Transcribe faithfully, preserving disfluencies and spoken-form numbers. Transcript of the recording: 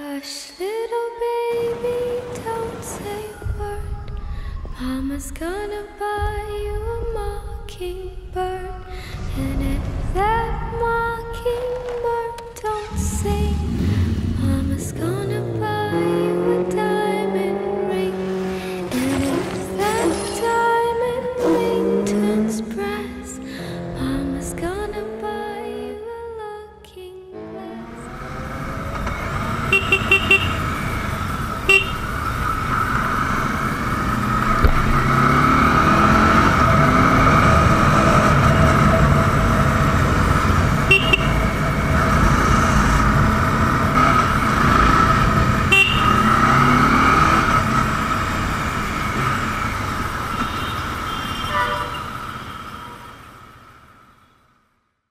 Hush, little baby, don't say a word. Mama's gonna buy you a mockingbird. And if that mockingbird don't sing, Mama's gonna buy you a diamond ring. And if that diamond ring turns brass, Mama's gonna buy you a looking glass.